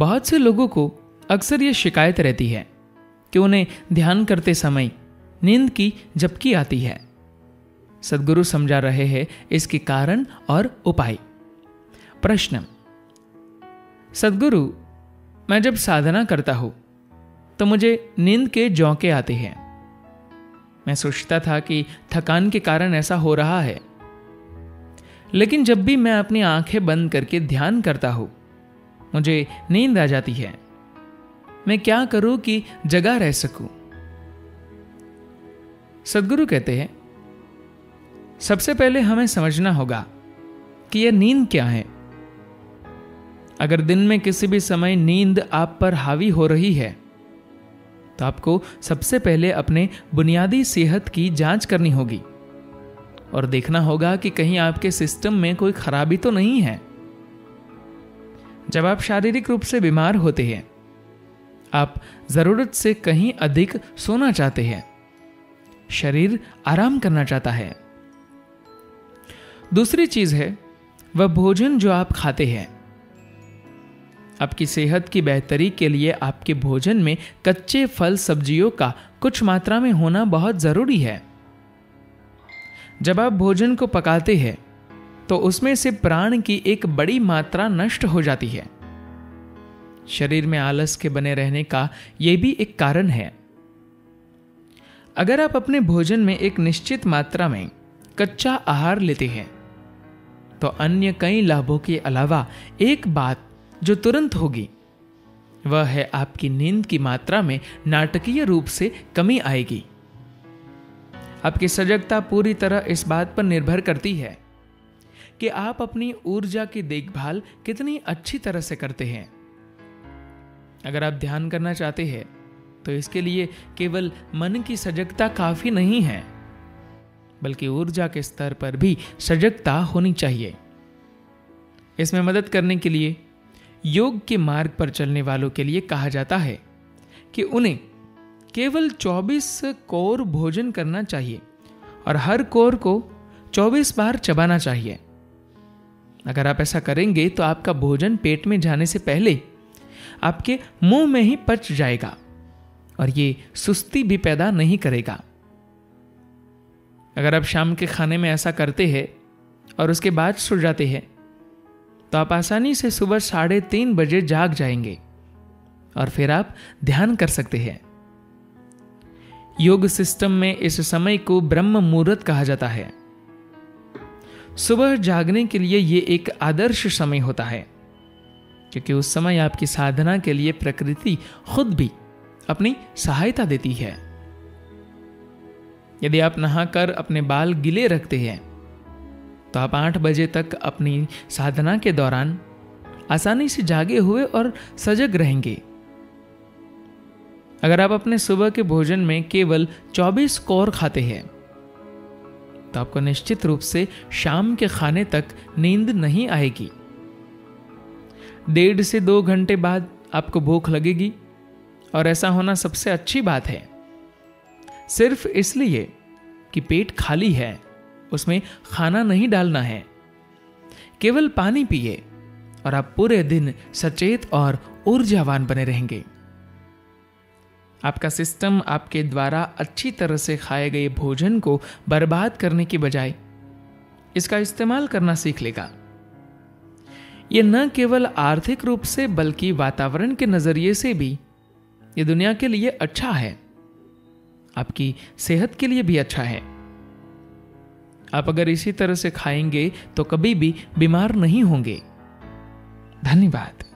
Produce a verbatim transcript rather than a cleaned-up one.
बहुत से लोगों को अक्सर ये शिकायत रहती है कि उन्हें ध्यान करते समय नींद की झपकी आती है। सद्गुरु समझा रहे हैं इसके कारण और उपाय। प्रश्न: सद्गुरु, मैं जब साधना करता हूं तो मुझे नींद के झोंके आते हैं। मैं सोचता था कि थकान के कारण ऐसा हो रहा है, लेकिन जब भी मैं अपनी आंखें बंद करके ध्यान करता हूं मुझे नींद आ जाती है। मैं क्या करूं कि जगा रह सकूं? सद्गुरु कहते हैं, सबसे पहले हमें समझना होगा कि यह नींद क्या है। अगर दिन में किसी भी समय नींद आप पर हावी हो रही है तो आपको सबसे पहले अपने बुनियादी सेहत की जांच करनी होगी और देखना होगा कि कहीं आपके सिस्टम में कोई खराबी तो नहीं है। जब आप शारीरिक रूप से बीमार होते हैं, आप जरूरत से कहीं अधिक सोना चाहते हैं, शरीर आराम करना चाहता है। दूसरी चीज है वह भोजन जो आप खाते हैं। आपकी सेहत की बेहतरी के लिए आपके भोजन में कच्चे फल सब्जियों का कुछ मात्रा में होना बहुत जरूरी है। जब आप भोजन को पकाते हैं तो उसमें से प्राण की एक बड़ी मात्रा नष्ट हो जाती है। शरीर में आलस के बने रहने का यह भी एक कारण है। अगर आप अपने भोजन में एक निश्चित मात्रा में कच्चा आहार लेते हैं तो अन्य कई लाभों के अलावा एक बात जो तुरंत होगी वह है आपकी नींद की मात्रा में नाटकीय रूप से कमी आएगी। आपकी सजगता पूरी तरह इस बात पर निर्भर करती है कि आप अपनी ऊर्जा की देखभाल कितनी अच्छी तरह से करते हैं। अगर आप ध्यान करना चाहते हैं तो इसके लिए केवल मन की सजगता काफी नहीं है, बल्कि ऊर्जा के स्तर पर भी सजगता होनी चाहिए। इसमें मदद करने के लिए योग के मार्ग पर चलने वालों के लिए कहा जाता है कि उन्हें केवल चौबीस कोर भोजन करना चाहिए और हर कोर को चौबीस बार चबाना चाहिए। अगर आप ऐसा करेंगे तो आपका भोजन पेट में जाने से पहले आपके मुंह में ही पच जाएगा और ये सुस्ती भी पैदा नहीं करेगा। अगर आप शाम के खाने में ऐसा करते हैं और उसके बाद सो जाते हैं तो आप आसानी से सुबह साढ़े तीन बजे जाग जाएंगे और फिर आप ध्यान कर सकते हैं। योग सिस्टम में इस समय को ब्रह्म मुहूर्त कहा जाता है। सुबह जागने के लिए ये एक आदर्श समय होता है, क्योंकि उस समय आपकी साधना के लिए प्रकृति खुद भी अपनी सहायता देती है। यदि आप नहाकर अपने बाल गीले रखते हैं तो आप आठ बजे तक अपनी साधना के दौरान आसानी से जागे हुए और सजग रहेंगे। अगर आप अपने सुबह के भोजन में केवल चौबीस कोर खाते हैं तो आपको निश्चित रूप से शाम के खाने तक नींद नहीं आएगी। डेढ़ से दो घंटे बाद आपको भूख लगेगी और ऐसा होना सबसे अच्छी बात है, सिर्फ इसलिए कि पेट खाली है, उसमें खाना नहीं डालना है। केवल पानी पिए और आप पूरे दिन सचेत और ऊर्जावान बने रहेंगे। आपका सिस्टम आपके द्वारा अच्छी तरह से खाए गए भोजन को बर्बाद करने के बजाय इसका इस्तेमाल करना सीख लेगा। यह न केवल आर्थिक रूप से बल्कि वातावरण के नजरिए से भी यह दुनिया के लिए अच्छा है, आपकी सेहत के लिए भी अच्छा है। आप अगर इसी तरह से खाएंगे तो कभी भी बीमार नहीं होंगे। धन्यवाद।